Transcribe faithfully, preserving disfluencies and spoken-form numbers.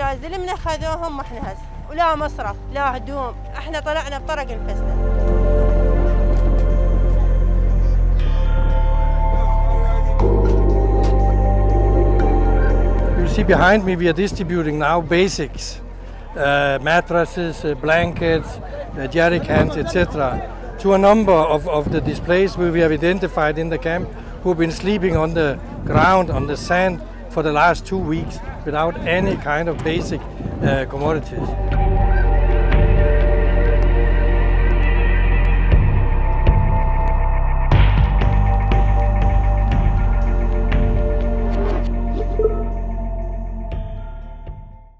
الجائزة اللي من أخذوهم إحنا هسه، ولا مصرف لا هدوم، إحنا طلعنا بطرق الفسدة. You see behind me, we are distributing now basics, uh, mattresses, uh, blankets, uh, jerrycans, et cetera, to a number of, of the displaced who we have identified in the camp, who have been sleeping on the ground, on the sand, for the last two weeks without any kind of basic uh, commodities.